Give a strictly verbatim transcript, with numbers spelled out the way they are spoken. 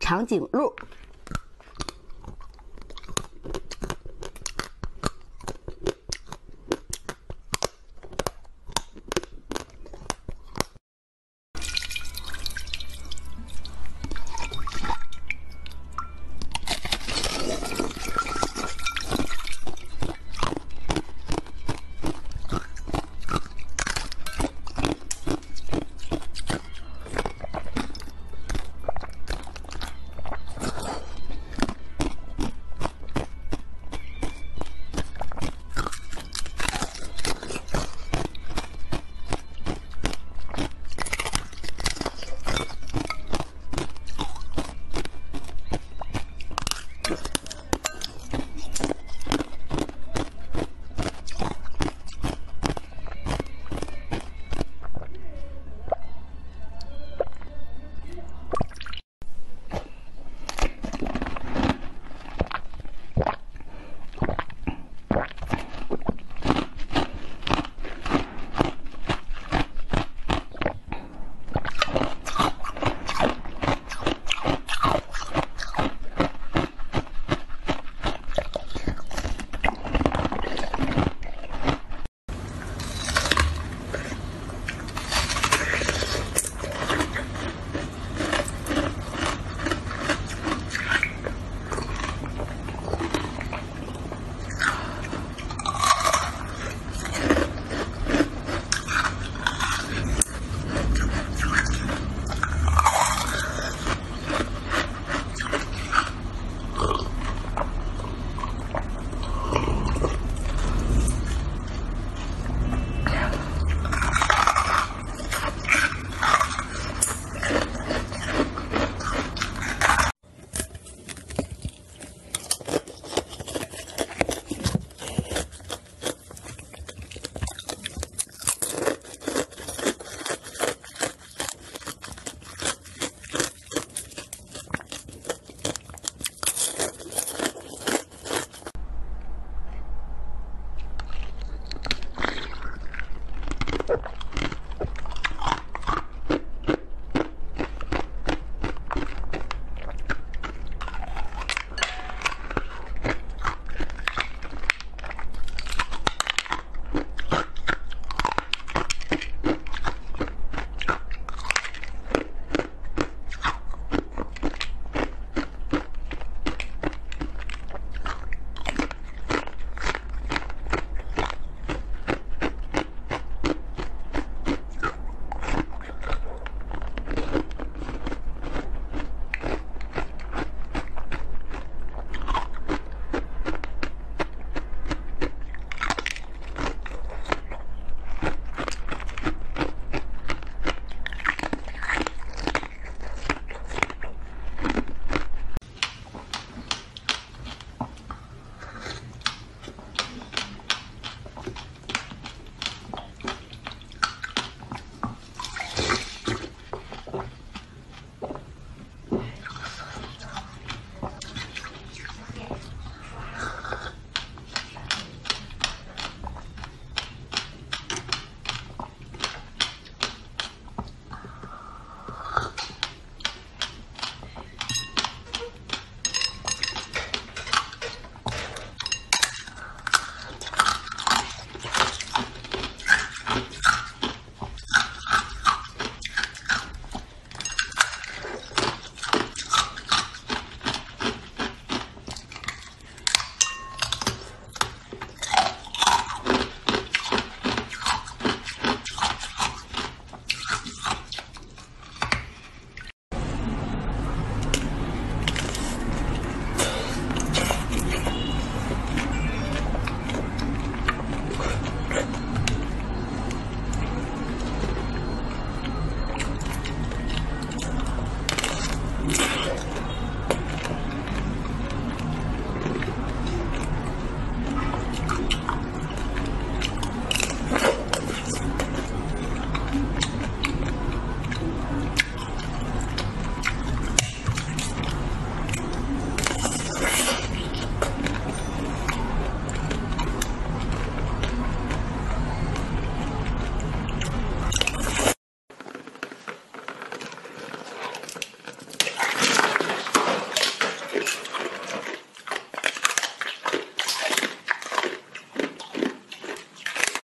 长颈鹿。